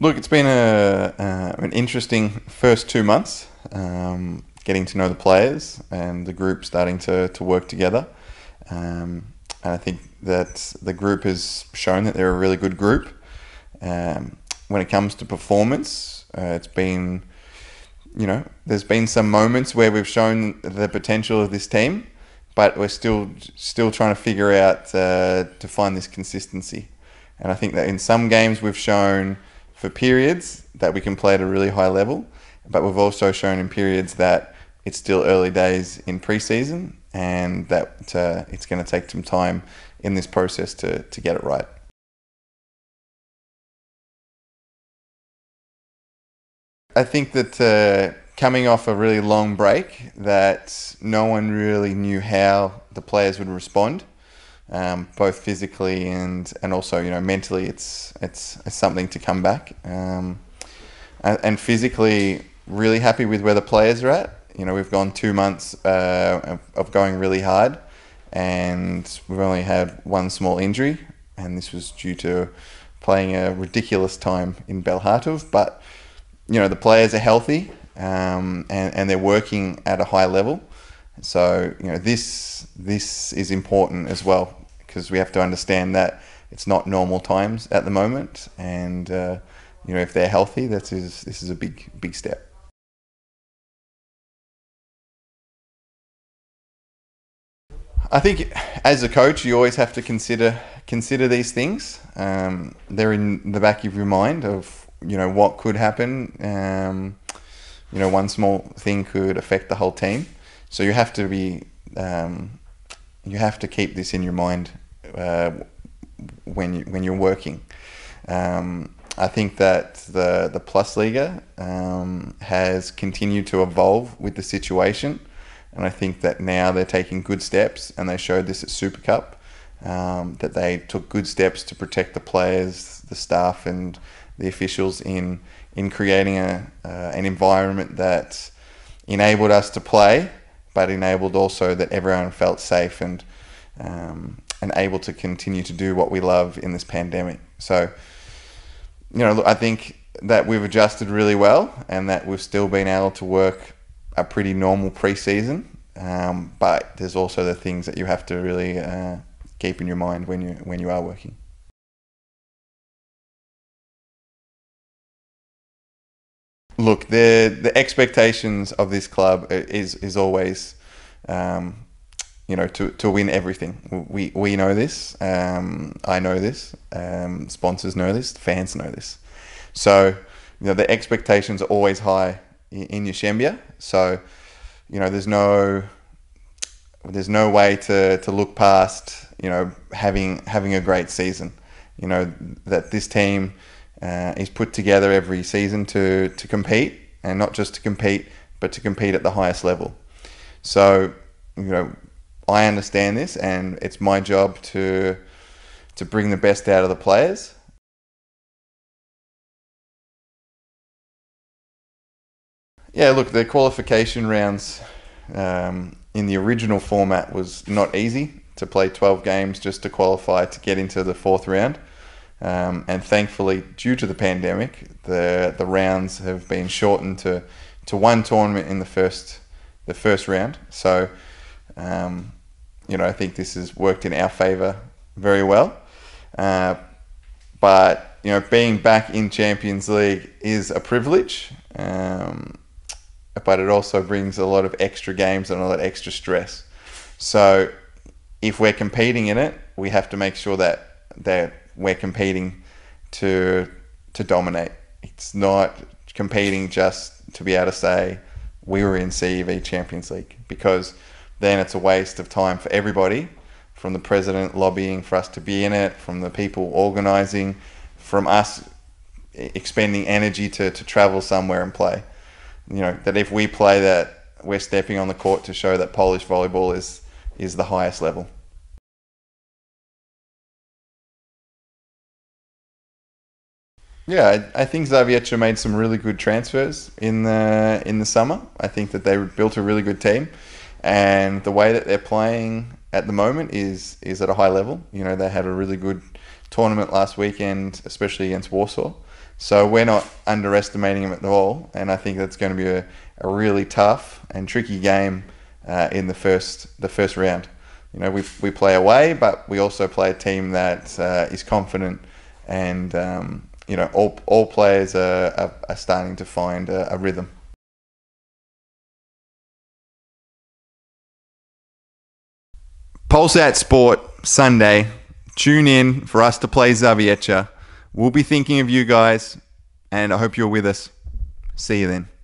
Look, it's been an interesting first 2 months, getting to know the players and the group starting to work together. And I think that the group has shown that they're a really good group. When it comes to performance, it's been, you know, there's been some moments where we've shown the potential of this team, but we're still trying to figure out to find this consistency. And I think that in some games we've shown for periods that we can play at a really high level, but we've also shown in periods that it's still early days in pre-season and that it's going to take some time in this process to get it right. I think that coming off a really long break, that no one really knew how the players would respond. Both physically and also, you know, mentally, it's something to come back. And physically, really happy with where the players are at. You know, we've gone 2 months of going really hard, and we've only had one small injury, and this was due to playing a ridiculous time in Bełchatów. But, you know, the players are healthy and they're working at a high level. So, you know, this is important as well, because we have to understand that it's not normal times at the moment, and you know, if they're healthy, this is a big step. I think as a coach, you always have to consider these things. They're in the back of your mind of, you know, what could happen. You know, one small thing could affect the whole team. So you have to be, you have to keep this in your mind when you're working. I think that the Plus Liga has continued to evolve with the situation, and I think that now they're taking good steps, and they showed this at Super Cup, that they took good steps to protect the players, the staff, and the officials in creating an environment that enabled us to play, but enabled also that everyone felt safe and able to continue to do what we love in this pandemic. So, you know, I think that we've adjusted really well, and that we've still been able to work a pretty normal pre-season. But there's also the things that you have to really keep in your mind when you are working. Look, the expectations of this club is always, you know, to win everything. We know this. I know this. Sponsors know this. Fans know this. So, you know, the expectations are always high in Ushembia. So, you know, there's no way to look past, you know, having a great season. You know that this team is put together every season to compete, and not just to compete, but to compete at the highest level. So, you know, I understand this, and it's my job to bring the best out of the players. Yeah, look, the qualification rounds in the original format was not easy, to play 12 games just to qualify to get into the fourth round. And thankfully, due to the pandemic, the rounds have been shortened to one tournament in the first round. So, you know, I think this has worked in our favour very well. But, you know, being back in Champions League is a privilege, but it also brings a lot of extra games and a lot of extra stress. So, if we're competing in it, we have to make sure that we're competing to dominate. It's not competing just to be able to say we were in CEV Champions League, because then it's a waste of time for everybody, from the president lobbying for us to be in it, from the people organising, from us expending energy to travel somewhere and play. You know, that if we play that, we're stepping on the court to show that Polish volleyball is the highest level. Yeah, I think Zawiercie made some really good transfers in the summer. I think that they built a really good team, and the way that they're playing at the moment is at a high level. You know, they had a really good tournament last weekend, especially against Warsaw, So we're not underestimating them at all, and I think that's going to be a really tough and tricky game in the first round. You know, we play away, but we also play a team that is confident, and you know, all players are starting to find a rhythm. Pulse at Sport Sunday. Tune in for us to play Zawiercie. We'll be thinking of you guys, and I hope you're with us. See you then.